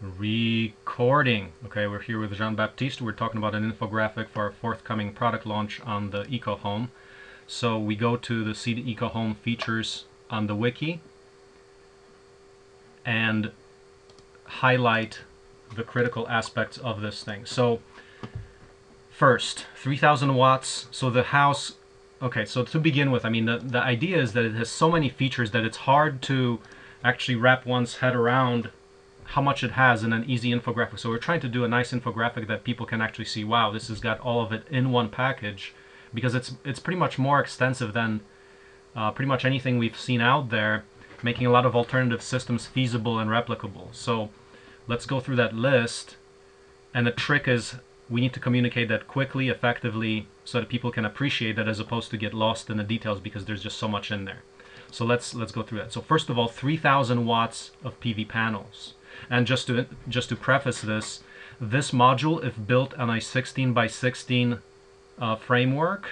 Recording. Okay, we're here with Jean-Baptiste. We're talking about an infographic for our forthcoming product launch on the Eco Home. So we go to the See the Eco Home features on the wiki and highlight the critical aspects of this thing. So first, 3000 watts. So the house, okay, so to begin with, I mean, the idea is that it has so many features that it's hard to actually wrap one's head around how much it has in an easy infographic. So we're trying to do a nice infographic that people can actually see, wow, this has got all of it in one package, because it's pretty much more extensive than pretty much anything we've seen out there, making a lot of alternative systems feasible and replicable. So let's go through that list. And the trick is we need to communicate that quickly, effectively, so that people can appreciate that, as opposed to get lost in the details, because there's just so much in there. So let's go through that. So first of all, 3000 watts of PV panels. And just to preface this, this module, if built on a 16x16 framework,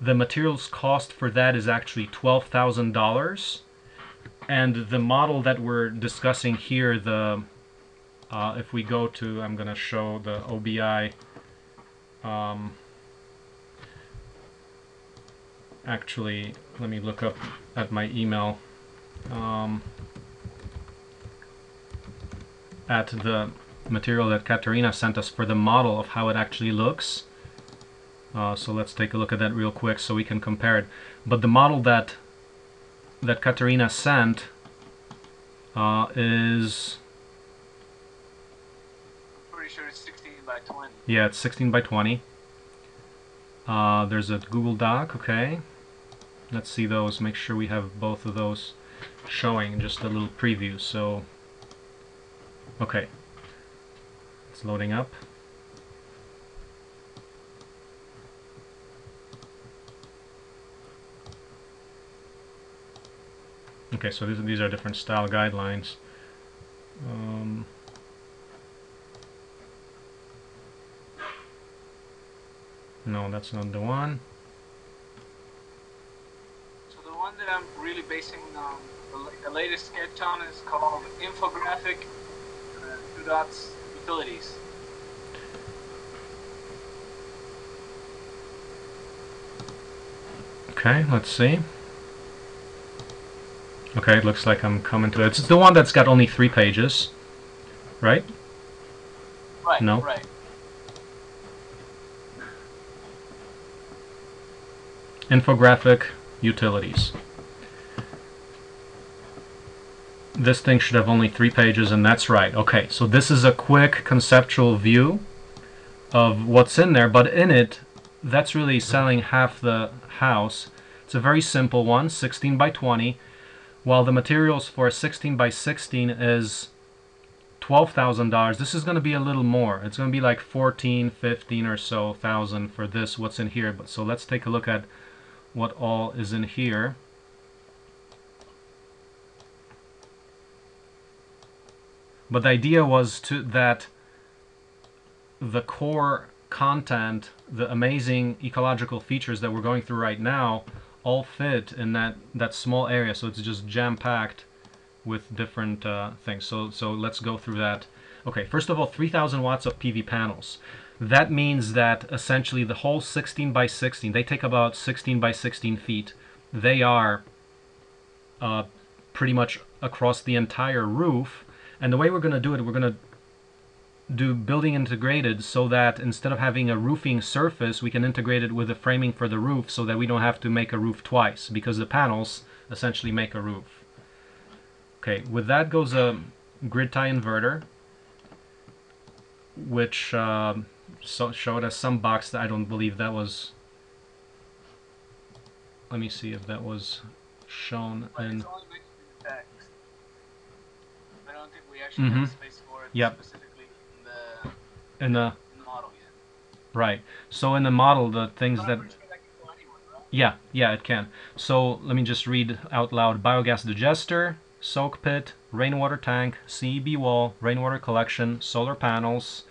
the materials cost for that is actually $12,000. And the model that we're discussing here, the if we go to, I'm going to show the OBI actually, let me look up at my email. At the material that Katerina sent us for the model of how it actually looks. So let's take a look at that real quick so we can compare it. But the model that Katerina sent is... Pretty sure it's 16x20. Yeah, it's 16x20. There's a Google Doc, okay. Let's see those, make sure we have both of those showing, just a little preview. So, okay, it's loading up. Okay, so these are different style guidelines. No, that's not the one. So the one that I'm really basing on, the latest sketch on, is called Infographic Utilities. Okay, let's see. Okay, it looks like I'm coming to it. It's the one that's got only 3 pages, right? Right. No. Right. Infographic utilities. This thing should have only 3 pages, and that's right. Okay, so this is a quick conceptual view of what's in there, but in it, that's really selling half the house. It's a very simple one, 16x20, while the materials for a 16x16 is $12,000. This is going to be a little more. It's going to be like 14, 15 or so thousand for this, what's in here. But so let's take a look at what all is in here. But the idea was that the core content, the amazing ecological features that we're going through right now, all fit in that small area. So it's just jam-packed with different things. So let's go through that. Okay, first of all, 3,000 watts of PV panels. That means that essentially the whole 16x16, they take about 16x16 feet. They are pretty much across the entire roof. And the way we're going to do it, we're going to do building integrated, so that instead of having a roofing surface, we can integrate it with the framing for the roof, so that we don't have to make a roof twice, because the panels essentially make a roof. Okay, with that goes a grid tie inverter, which showed us some box that I don't believe that was... Let me see if that was shown in... Mm-hmm. Space for it, yep. Specifically in the model yet. Right. So in the model, the things that... Sure that can go anywhere, right? Yeah, it can. So let me just read out loud. Biogas digester, soak pit, rainwater tank, CEB wall, rainwater collection, solar panels,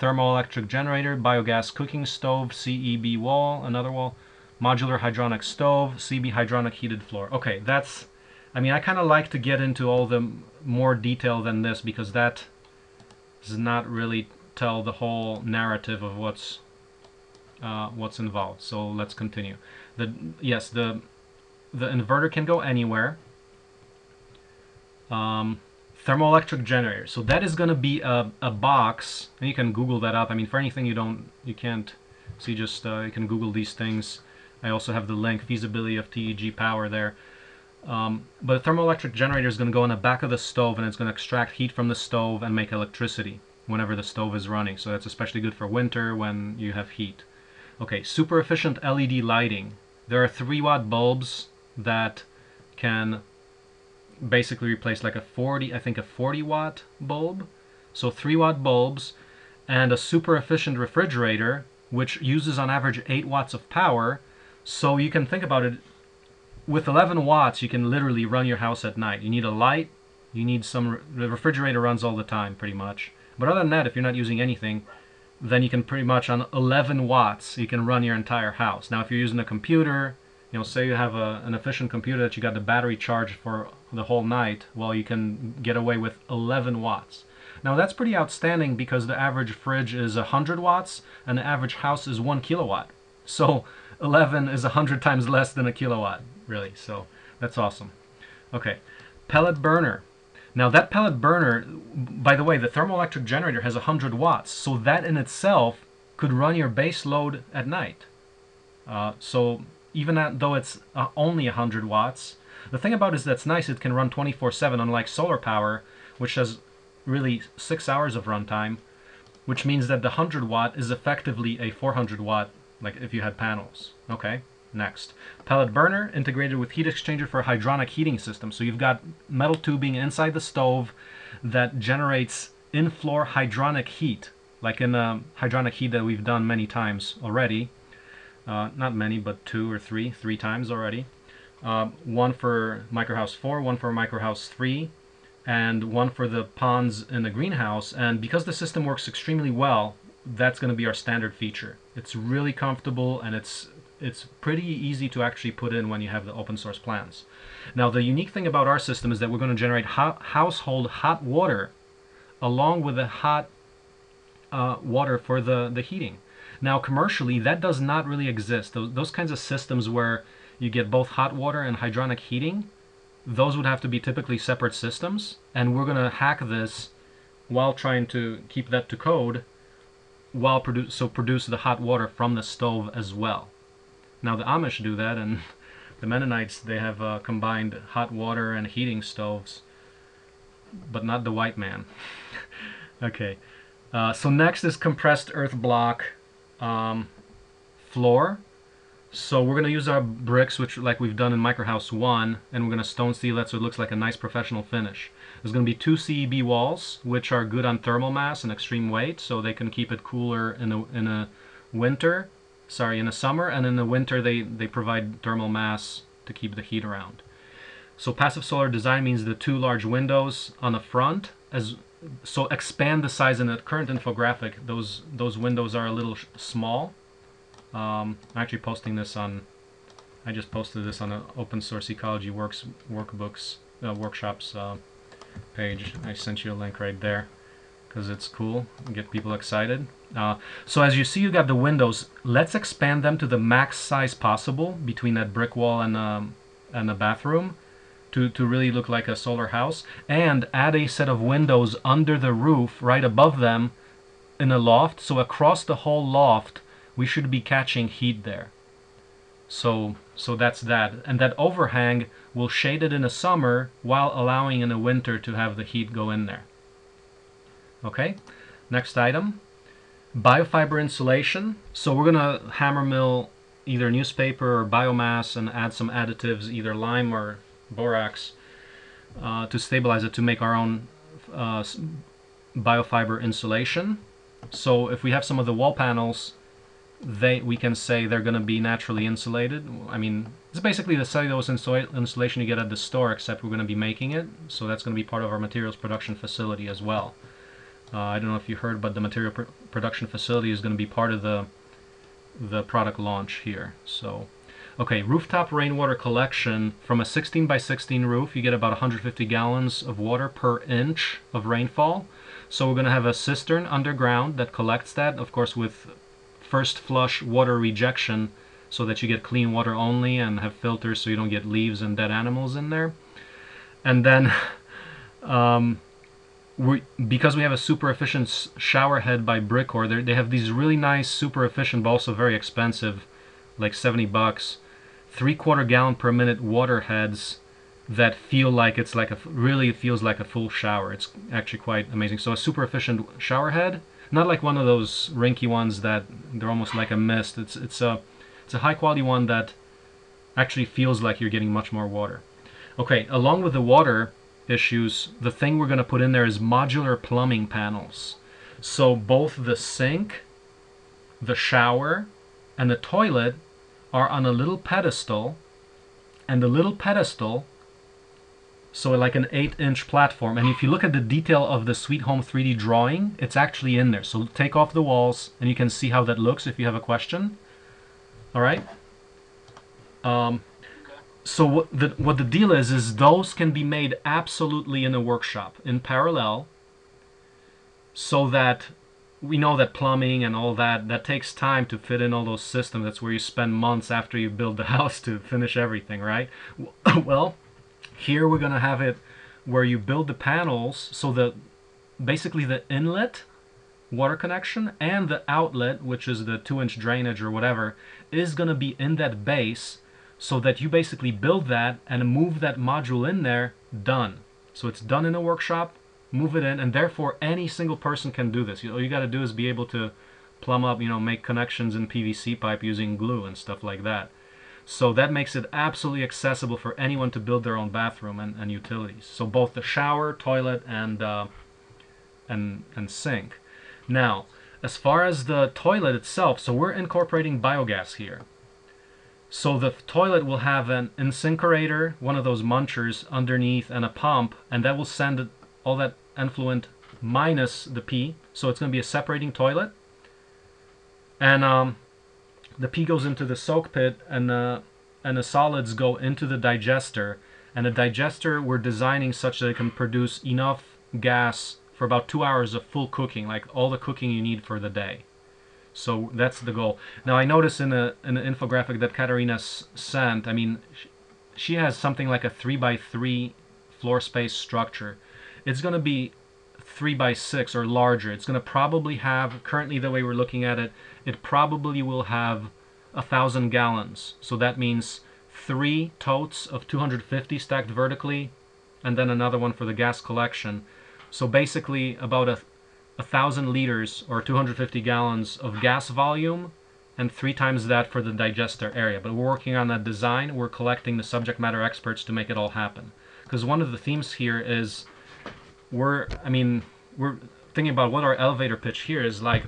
thermoelectric generator, biogas cooking stove, CEB wall, another wall, modular hydronic stove, CEB hydronic heated floor. Okay, that's... I mean, I kind of like to get into all the more detail than this, because that does not really tell the whole narrative of what's involved. So let's continue. The inverter can go anywhere. Thermoelectric generator. So that is going to be a box, and you can Google that up. I mean, for anything you can't see, just you can Google these things. I also have the link, feasibility of TEG power there. But a thermoelectric generator is going to go on the back of the stove, and it's going to extract heat from the stove and make electricity whenever the stove is running. So that's especially good for winter when you have heat. Okay, super efficient LED lighting. There are 3-watt bulbs that can basically replace like a 40-watt bulb. So 3-watt bulbs and a super efficient refrigerator, which uses on average 8 watts of power. So you can think about it, with 11 watts you can literally run your house at night. You need a light, you need some, the refrigerator runs all the time pretty much. But other than that, if you're not using anything, then you can pretty much on 11 watts you can run your entire house. Now if you're using a computer, you know, say you have an efficient computer that you got the battery charged for the whole night, well, you can get away with 11 watts. Now that's pretty outstanding because the average fridge is 100 watts and the average house is 1 kilowatt. So 11 is 100 times less than a kilowatt, really, so that's awesome. Okay, pellet burner. Now that pellet burner, by the way, the thermoelectric generator has 100 watts, so that in itself could run your base load at night. So even though it's only 100 watts, the thing about it is that's nice, it can run 24/7, unlike solar power, which has really 6 hours of runtime, which means that the 100 watt is effectively a 400 watt, like if you had panels. Okay, next. Pellet burner integrated with heat exchanger for a hydronic heating system. So you've got metal tubing inside the stove that generates in-floor hydronic heat, like in hydronic heat that we've done many times already. Not many, but 2 or 3 times already. One for microhouse 4, one for microhouse 3, and one for the ponds in the greenhouse. And because the system works extremely well, that's going to be our standard feature. It's really comfortable, and it's pretty easy to actually put in when you have the open source plans. Now the unique thing about our system is that we're going to generate household hot water along with the hot water for the heating. Now commercially that does not really exist. Those kinds of systems where you get both hot water and hydronic heating, those would have to be typically separate systems, and we're going to hack this while trying to keep that to code, while produce the hot water from the stove as well. Now the Amish do that, and the Mennonites, they have combined hot water and heating stoves, but not the white man. Okay, so next is compressed earth block floor. So we're going to use our bricks, which like we've done in Microhouse 1, and we're going to stone seal that so it looks like a nice professional finish. There's going to be 2 CEB walls, which are good on thermal mass and extreme weight, so they can keep it cooler in a summer, and in the winter they provide thermal mass to keep the heat around. So passive solar design means the 2 large windows on the front, so expand the size. In the current infographic, those windows are a little small. I'm actually posting this on, I just posted this on an open source Ecology Works workshops page. I sent you a link right there because it's cool, get people excited. So as you see, you got the windows. Let's expand them to the max size possible between that brick wall and the bathroom to really look like a solar house, and add a set of windows under the roof right above them in a loft. So across the whole loft we should be catching heat there. So that's that. And that overhang will shade it in the summer while allowing in the winter to have the heat go in there. Okay, next item. Biofiber insulation. So we're going to hammer mill either newspaper or biomass and add some additives, either lime or borax, to stabilize it to make our own biofiber insulation. So if we have some of the wall panels, we can say they're going to be naturally insulated. I mean, it's basically the cellulose insulation you get at the store, except we're going to be making it, so that's going to be part of our materials production facility as well. I don't know if you heard, but the material production facility is going to be part of the product launch here. So, okay, rooftop rainwater collection. From a 16 by 16 roof, you get about 150 gallons of water per inch of rainfall. So we're going to have a cistern underground that collects that, of course, with first flush water rejection, so that you get clean water only and have filters so you don't get leaves and dead animals in there. And then because we have a super efficient shower head by Brickor, they have these really nice, super efficient, but also very expensive, like $70, 3/4 gallon per minute water heads that feel like it's like a, really feels like a full shower. It's actually quite amazing. So a super efficient shower head, not like one of those rinky ones that they're almost like a mist. It's a high quality one that actually feels like you're getting much more water. Okay, along with the water issues, the thing we're going to put in there is modular plumbing panels. So both the sink, the shower, and the toilet are on a little pedestal, and the little pedestal, so like an 8-inch platform. And if you look at the detail of the Sweet Home 3D drawing, it's actually in there. So take off the walls and you can see how that looks if you have a question. All right. So what the deal is those can be made absolutely in a workshop in parallel, so that we know that plumbing and all that takes time to fit in all those systems. That's where you spend months after you build the house to finish everything, right? Well, here we're going to have it where you build the panels, so that basically the inlet water connection and the outlet, which is the 2-inch drainage or whatever, is going to be in that base, so that you basically build that and move that module in there, done. So it's done in a workshop, move it in, and therefore any single person can do this. All you got to do is be able to plumb up, make connections in PVC pipe using glue and stuff like that. So that makes it absolutely accessible for anyone to build their own bathroom and utilities. So both the shower, toilet, and sink. Now, as far as the toilet itself, so we're incorporating biogas here. So the toilet will have an incinerator, one of those munchers underneath, and a pump, and that will send all that effluent minus the pee. So it's going to be a separating toilet. And the pee goes into the soak pit, and the solids go into the digester. And the digester we're designing such that it can produce enough gas for about 2 hours of full cooking, like all the cooking you need for the day. So that's the goal. Now I noticed in the infographic that Katerina sent, I mean, she has something like a 3x3 floor space structure. It's going to be 3x6 or larger. It's going to probably have, currently the way we're looking at it, it probably will have 1,000 gallons. So that means 3 totes of 250 stacked vertically, and then another one for the gas collection. So basically about 1,000 liters or 250 gallons of gas volume, and 3 times that for the digester area. But we're working on that design. We're collecting the subject matter experts to make it all happen. Because one of the themes here is we're thinking about what our elevator pitch here is like,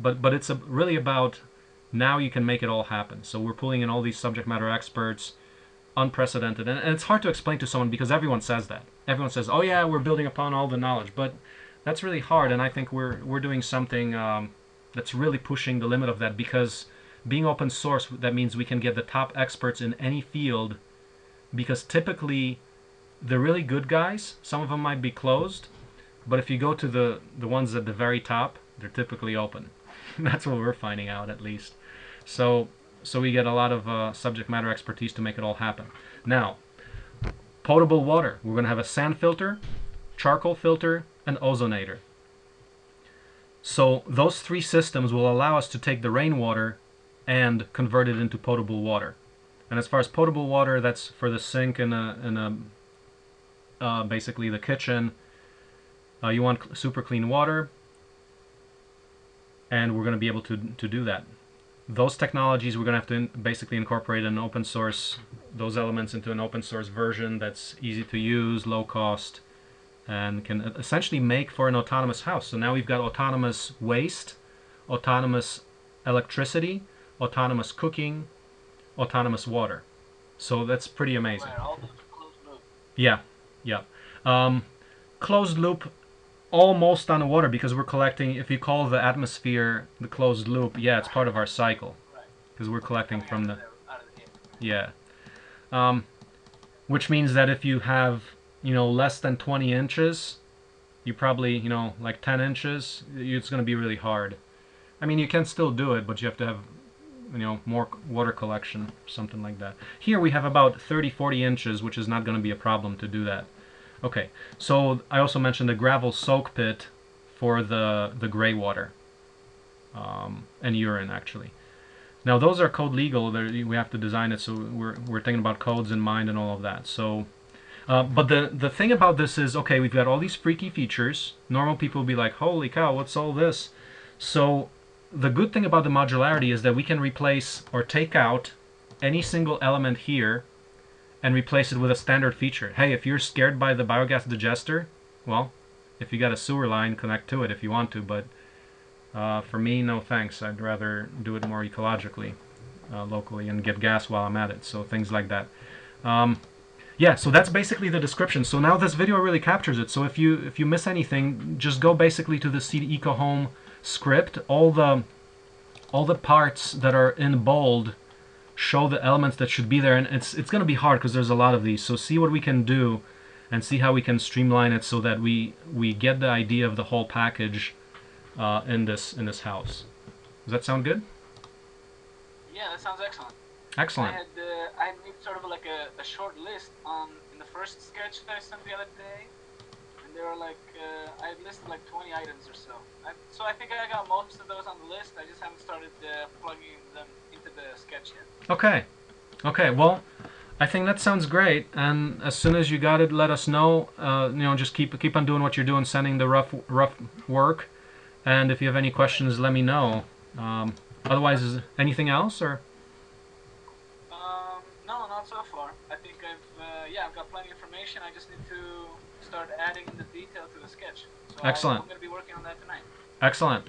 but it's really about now you can make it all happen. So we're pulling in all these subject matter experts, unprecedented. And it's hard to explain to someone, because everyone says that. Everyone says, oh yeah, we're building upon all the knowledge, but that's really hard. And I think we're doing something that's really pushing the limit of that, because being open source, that means we can get the top experts in any field, because typically the really good guys, some of them might be closed, but if you go to the ones at the very top, they're typically open. That's what we're finding out, at least. So we get a lot of subject matter expertise to make it all happen. Now, potable water. We're going to have a sand filter, charcoal filter, and ozonator. So those 3 systems will allow us to take the rainwater and convert it into potable water. And as far as potable water, that's for the sink and basically the kitchen. You want super clean water, and we're going to be able to do that. Those technologies, we're going to have to basically incorporate an open source, those elements into an open source version that's easy to use, low cost, and can essentially make for an autonomous house. So now we've got autonomous waste, autonomous electricity, autonomous cooking, autonomous water. So that's pretty amazing. Yeah, yeah. Closed loop, almost on the water, because we're collecting, if you call the atmosphere the closed loop, yeah, it's part of our cycle, because we're collecting from the, yeah, which means that if you have less than 20 inches you probably, you know, like 10 inches, it's going to be really hard. I mean, you can still do it, but you have to have, you know, more water collection, something like that. Here we have about 30-40 inches, which is not going to be a problem to do that. Okay, so I also mentioned the gravel soak pit for the gray water and urine, actually. Now those are code legal. We have to design it, so we're thinking about codes in mind and all of that. So, but the thing about this is, okay, we've got all these freaky features. Normal people will be like, holy cow, what's all this? So the good thing about the modularity is that we can replace or take out any single element here and replace it with a standard feature. Hey, if you're scared by the biogas digester, well, if you got a sewer line, connect to it if you want to, but for me, no thanks. I'd rather do it more ecologically, locally, and get gas while I'm at it, so things like that. Yeah, so that's basically the description. So now this video really captures it. So if you miss anything, just go basically to the CD EcoHome script. All the parts that are in bold show the elements that should be there, and it's going to be hard because there's a lot of these. So see what we can do and see how we can streamline it so that we get the idea of the whole package in this house. Does that sound good? Yeah, that sounds excellent. Excellent. I made sort of like a short list in the first sketch that I sent the other day, and there are like I listed like 20 items or so. So I think I got most of those on the list. I just haven't started plugging them into the sketch yet. Okay. Okay. Well, I think that sounds great. And as soon as you got it, let us know. You know, just keep on doing what you're doing, sending the rough work. And if you have any questions, let me know. Otherwise, is anything else or? No, not so far. I think I've got plenty of information. I just need to start adding the detail to the sketch. So excellent. I'm going to be working on that tonight. Excellent.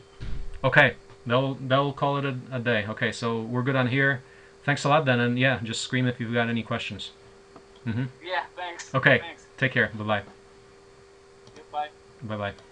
Okay, that'll call it a day. Okay, so we're good on here. Thanks a lot then, and yeah, just scream if you've got any questions. Mm-hmm. Yeah, thanks. Okay, thanks. Take care. Bye-bye. Goodbye. Bye-bye.